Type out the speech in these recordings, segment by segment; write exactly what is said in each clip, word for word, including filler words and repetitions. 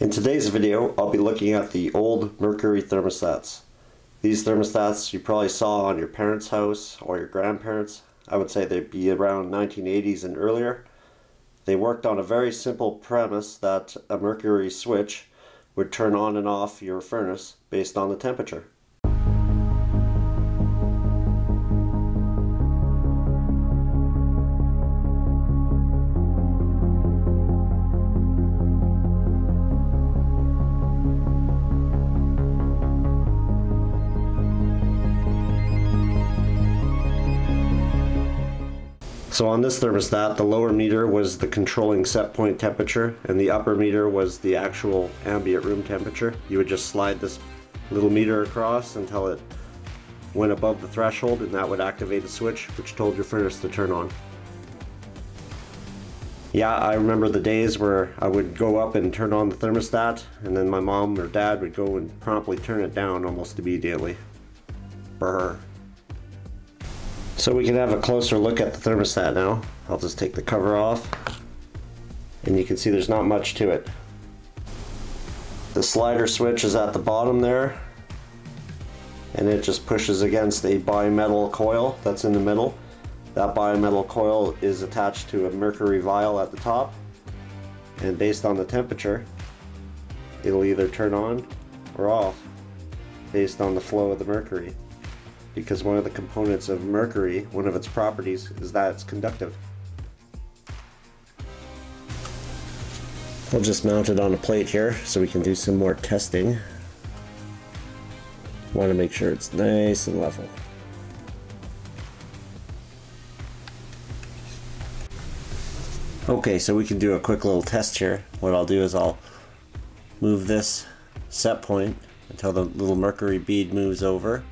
In today's video, I'll be looking at the old Mercury thermostats. These thermostats you probably saw on your parents' house or your grandparents. I would say they'd be around nineteen eighties and earlier. They worked on a very simple premise that a Mercury switch would turn on and off your furnace based on the temperature. So on this thermostat, the lower meter was the controlling set point temperature and the upper meter was the actual ambient room temperature. You would just slide this little meter across until it went above the threshold, and that would activate a switch which told your furnace to turn on. Yeah, I remember the days where I would go up and turn on the thermostat, and then my mom or dad would go and promptly turn it down almost immediately. Brr. So we can have a closer look at the thermostat now. I'll just take the cover off, and you can see there's not much to it. The slider switch is at the bottom there, and it just pushes against a bimetal coil that's in the middle. That bimetal coil is attached to a mercury vial at the top, and based on the temperature, it'll either turn on or off based on the flow of the mercury. Because one of the components of mercury, one of its properties, is that it's conductive. We'll just mount it on a plate here so we can do some more testing. Want to make sure it's nice and level. Okay, so we can do a quick little test here. What I'll do is I'll move this set point until the little mercury bead moves over.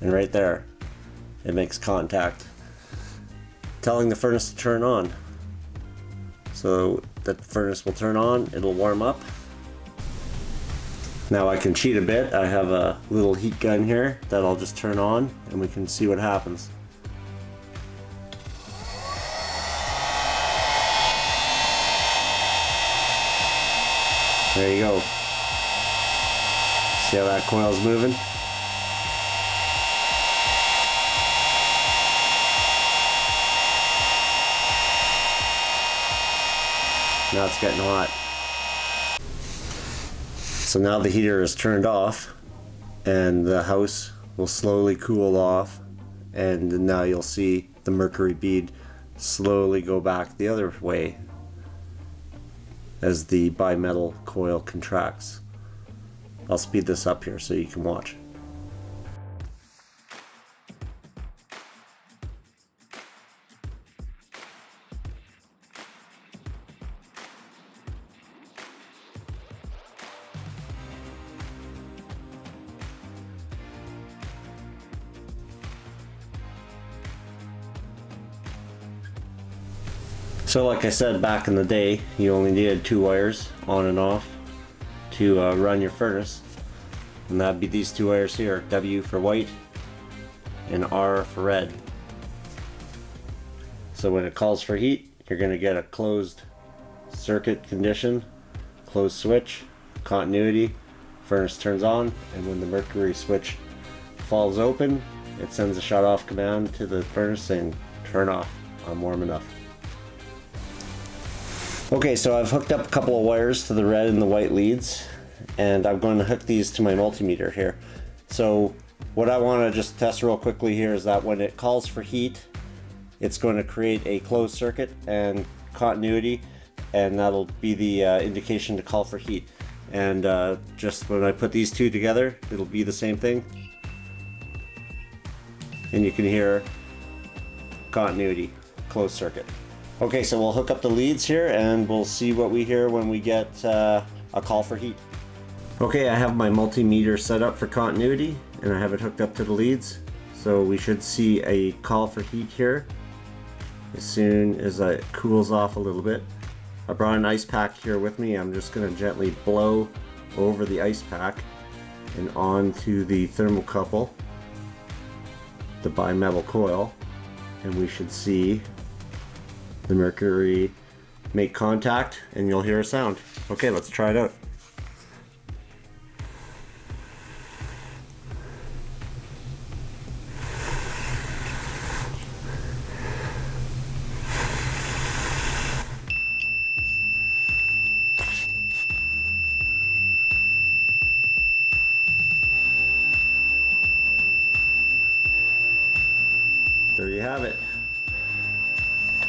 And right there, it makes contact, telling the furnace to turn on. So that furnace will turn on, it'll warm up. Now I can cheat a bit. I have a little heat gun here that I'll just turn on, and we can see what happens. There you go. See how that coil's moving? Now it's getting hot. So now the heater is turned off and the house will slowly cool off, and now you'll see the mercury bead slowly go back the other way as the bimetal coil contracts. I'll speed this up here so you can watch. So like I said, back in the day, you only needed two wires on and off to uh, run your furnace. And that'd be these two wires here, W for white and R for red. So when it calls for heat, you're going to get a closed circuit condition, closed switch, continuity, furnace turns on, and when the mercury switch falls open, it sends a shut off command to the furnace saying, turn off, I'm warm enough. Okay, so I've hooked up a couple of wires to the red and the white leads, and I'm going to hook these to my multimeter here. So what I want to just test real quickly here is that when it calls for heat, it's going to create a closed circuit and continuity, and that'll be the uh, indication to call for heat. And uh, just when I put these two together, it'll be the same thing. And you can hear continuity, closed circuit. Okay, so we'll hook up the leads here and we'll see what we hear when we get uh, a call for heat. Okay, I have my multimeter set up for continuity and I have it hooked up to the leads. So we should see a call for heat here as soon as it cools off a little bit. I brought an ice pack here with me. I'm just gonna gently blow over the ice pack and onto the thermocouple, the bimetal coil, and we should see the mercury make contact, and you'll hear a sound. Okay, let's try it out. There you have it.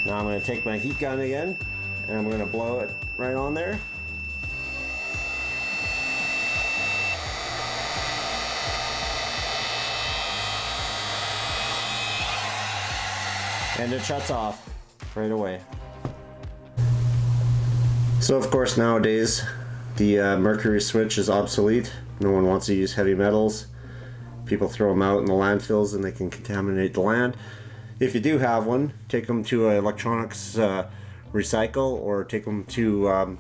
Now I'm going to take my heat gun again, and I'm going to blow it right on there. And it shuts off right away. So of course nowadays the uh, mercury switch is obsolete. No one wants to use heavy metals. People throw them out in the landfills and they can contaminate the land. If you do have one, take them to an electronics uh, recycle, or take them to um,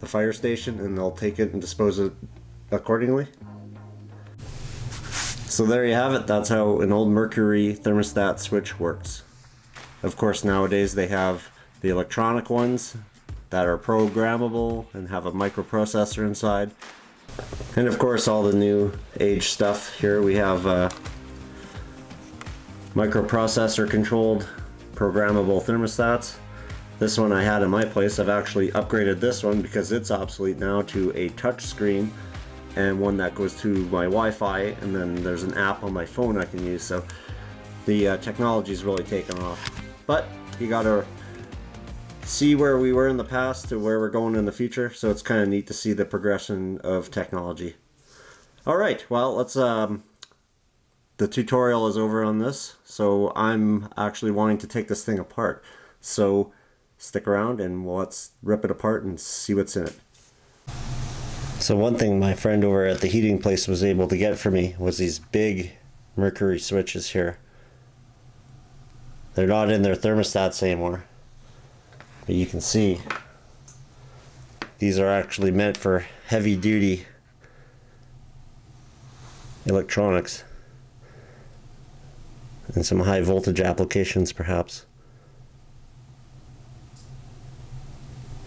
the fire station, and they'll take it and dispose of it accordingly. So there you have it. That's how an old mercury thermostat switch works. Of course nowadays they have the electronic ones that are programmable and have a microprocessor inside. And of course all the new age stuff. Here we have uh, microprocessor controlled programmable thermostats. This one I had in my place. I've actually upgraded this one because it's obsolete now to a touch screen and one that goes to my Wi-Fi, and then there's an app on my phone I can use. So the uh, technology's really taken off. But you gotta see where we were in the past to where we're going in the future, so it's kind of neat to see the progression of technology. All right, well, let's um the tutorial is over on this, so I'm actually wanting to take this thing apart, so stick around and let's rip it apart and see what's in it. So one thing my friend over at the heating place was able to get for me was these big mercury switches here. They're not in their thermostats anymore. But you can see these are actually meant for heavy duty electronics and some high voltage applications perhaps.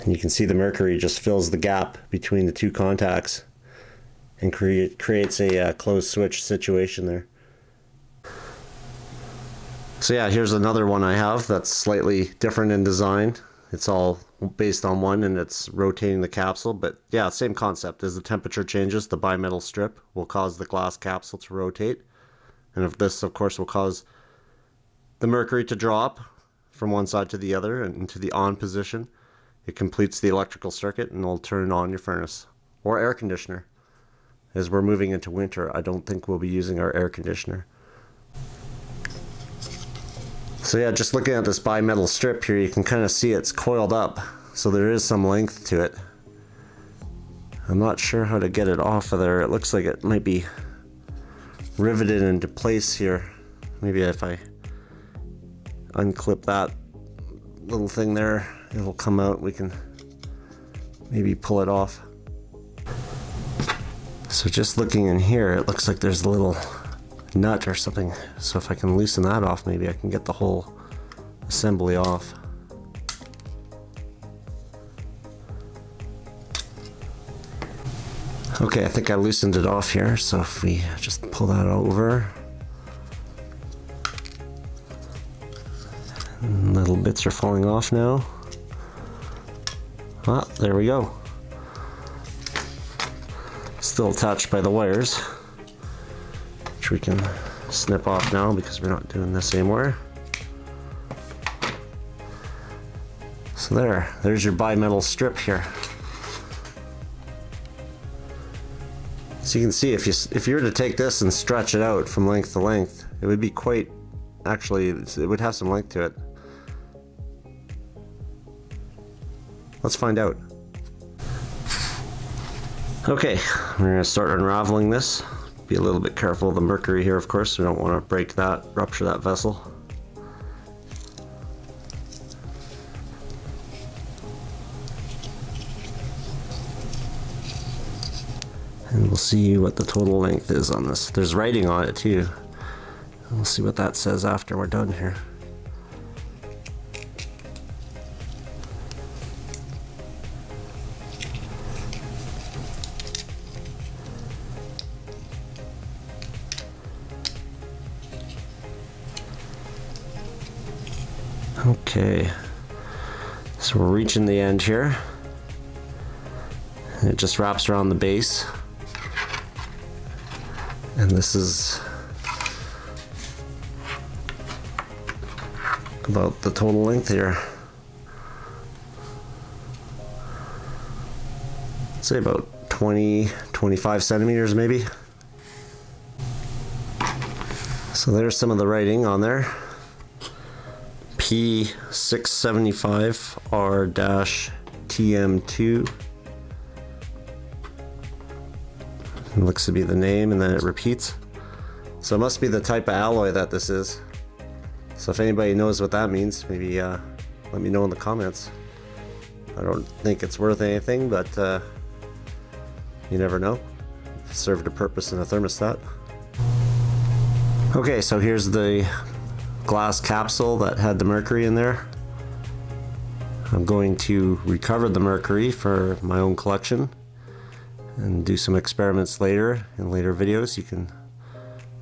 And you can see the mercury just fills the gap between the two contacts and create, creates a uh, closed switch situation there. So yeah, here's another one I have that's slightly different in design. It's all based on one, and it's rotating the capsule, but yeah, same concept. As the temperature changes, the bimetal strip will cause the glass capsule to rotate, and if this of course will cause the mercury to drop from one side to the other and into the on position. It completes the electrical circuit and will turn on your furnace or air conditioner. As we're moving into winter, I don't think we'll be using our air conditioner. So yeah, just looking at this bimetal strip here, you can kind of see it's coiled up, so there is some length to it. I'm not sure how to get it off of there. It looks like it might be riveted into place here. Maybe if I unclip that little thing there, it'll come out. We can maybe pull it off. So just looking in here, it looks like there's a little nut or something, so if I can loosen that off, maybe I can get the whole assembly off. Okay, I think I loosened it off here, so if we just pull that over, little bits are falling off now. Ah, there we go. Still attached by the wires. We can snip off now because we're not doing this anymore. So there, there's your bimetal strip here. So you can see if you if you were to take this and stretch it out from length to length, it would be quite, actually it would have some length to it. Let's find out. Okay, we're gonna start unraveling this. Be a little bit careful of the mercury here, of course. We don't want to break that, rupture that vessel. And we'll see what the total length is on this. There's writing on it too. And we'll see what that says after we're done here. Okay, so we're reaching the end here. It just wraps around the base. And this is about the total length here. I'd say about twenty, twenty-five centimeters maybe. So there's some of the writing on there. P six seventy-five R T M two. It looks to be the name, and then it repeats. So it must be the type of alloy that this is. So if anybody knows what that means, maybe uh, let me know in the comments. I don't think it's worth anything, but uh, you never know. It served a purpose in a thermostat. Okay, so here's the glass capsule that had the mercury in there. I'm going to recover the mercury for my own collection and do some experiments later in later videos. You can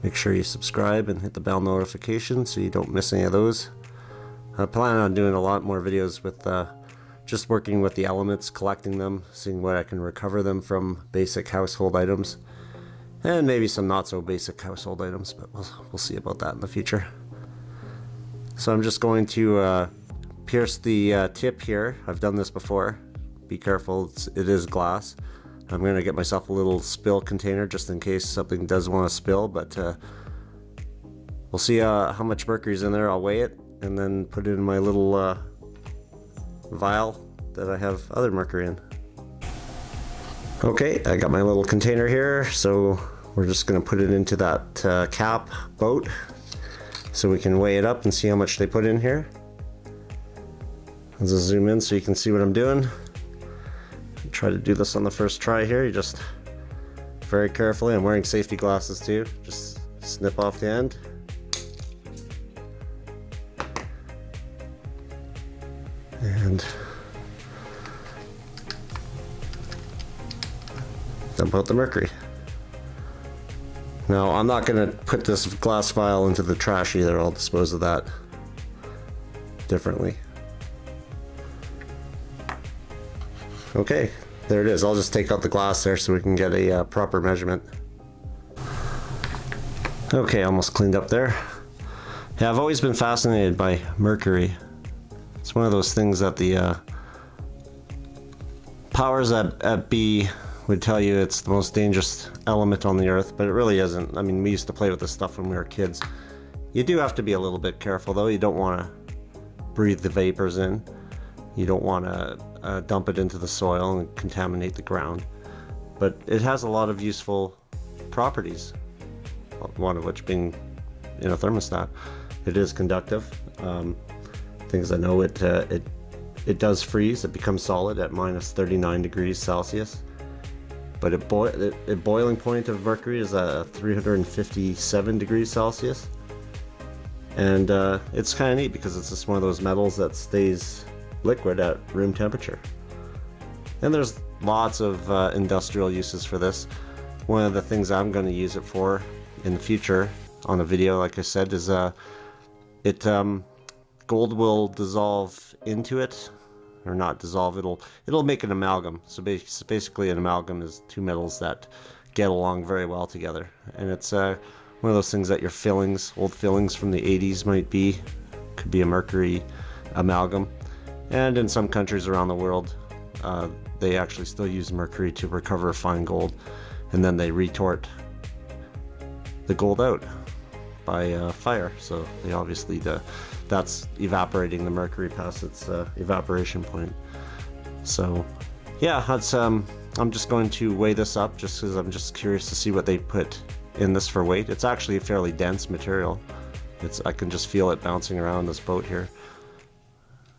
make sure you subscribe and hit the bell notification so you don't miss any of those. I plan on doing a lot more videos with uh, just working with the elements, collecting them, seeing what I can recover them from, basic household items. And maybe some not so basic household items, but we'll, we'll see about that in the future. So I'm just going to uh, pierce the uh, tip here. I've done this before. Be careful, it's, it is glass. I'm gonna get myself a little spill container just in case something does want to spill, but uh, we'll see uh, how much mercury's in there. I'll weigh it and then put it in my little uh, vial that I have other mercury in. Okay, I got my little container here, so we're just going to put it into that uh, cap boat so we can weigh it up and see how much they put in here. I'll just zoom in so you can see what I'm doing. Try to do this on the first try here. You just very carefully, I'm wearing safety glasses too, just snip off the end. And dump out the mercury. Now, I'm not going to put this glass vial into the trash either. I'll dispose of that differently. Okay, there it is. I'll just take out the glass there so we can get a uh, proper measurement. Okay, almost cleaned up there. Yeah, I've always been fascinated by mercury. It's one of those things that the uh, powers that, that be would tell you it's the most dangerous element on the earth, but it really isn't. I mean, we used to play with this stuff when we were kids. You do have to be a little bit careful though. You don't want to breathe the vapors in. You don't want to uh, dump it into the soil and contaminate the ground. But it has a lot of useful properties, one of which being in a thermostat. It is conductive. Um, things I know, it, uh, it, it does freeze. It becomes solid at minus thirty-nine degrees Celsius. But at boi the boiling point of mercury is uh, three hundred fifty-seven degrees Celsius. And uh, it's kind of neat because it's just one of those metals that stays liquid at room temperature. And there's lots of uh, industrial uses for this. One of the things I'm going to use it for in the future on a video, like I said, is uh, it um, gold will dissolve into it. Or not dissolve, it'll it'll make an amalgam. So basically an amalgam is two metals that get along very well together, and it's uh, one of those things that your fillings, old fillings from the eighties might be, could be a mercury amalgam. And in some countries around the world, uh, they actually still use mercury to recover fine gold, and then they retort the gold out by uh, fire. So they obviously do. That's evaporating the mercury past its uh, evaporation point. So yeah, that's, um, I'm just going to weigh this up just because I'm just curious to see what they put in this for weight. It's actually a fairly dense material. It's, I can just feel it bouncing around this boat here.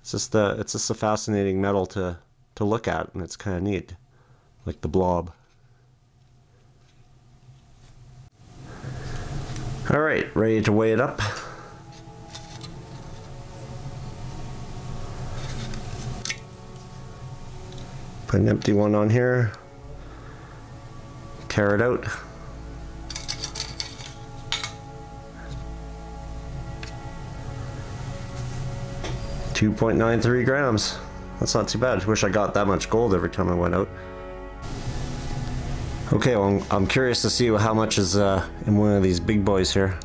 It's just, uh, it's just a fascinating metal to, to look at, and it's kind of neat, like the blob. All right, ready to weigh it up. Put an empty one on here, tear it out. two point nine three grams. That's not too bad. I wish I got that much gold every time I went out. Okay, well, I'm, I'm curious to see how much is uh, in one of these big boys here.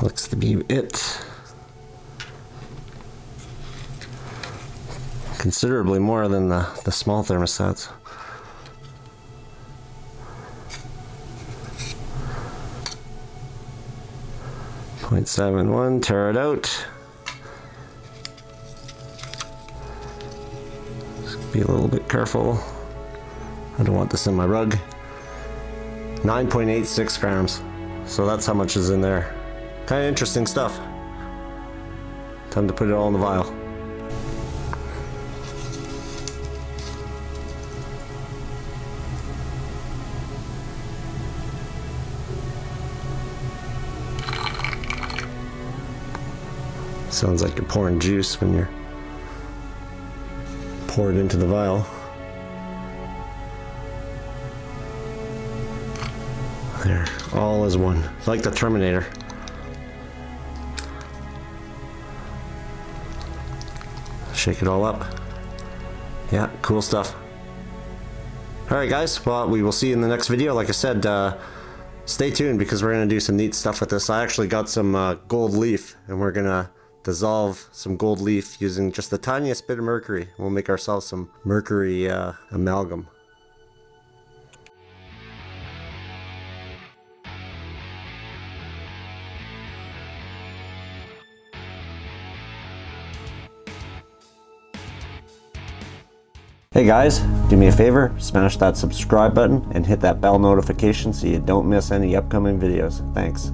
Looks to be it. Considerably more than the, the small thermostats. zero point seven one, tear it out. Just be a little bit careful. I don't want this in my rug. nine point eight six grams. So that's how much is in there. Kind of interesting stuff. Time to put it all in the vial. Sounds like you're pouring juice when you're poured into the vial. There, all is one, like the Terminator. Shake it all up. Yeah, cool stuff. Alright guys, well, we will see you in the next video. Like I said, uh, stay tuned because we're going to do some neat stuff with this. I actually got some uh, gold leaf, and we're going to dissolve some gold leaf using just the tiniest bit of mercury. We'll make ourselves some mercury uh, amalgam. Hey guys, do me a favor, smash that subscribe button and hit that bell notification so you don't miss any upcoming videos. Thanks.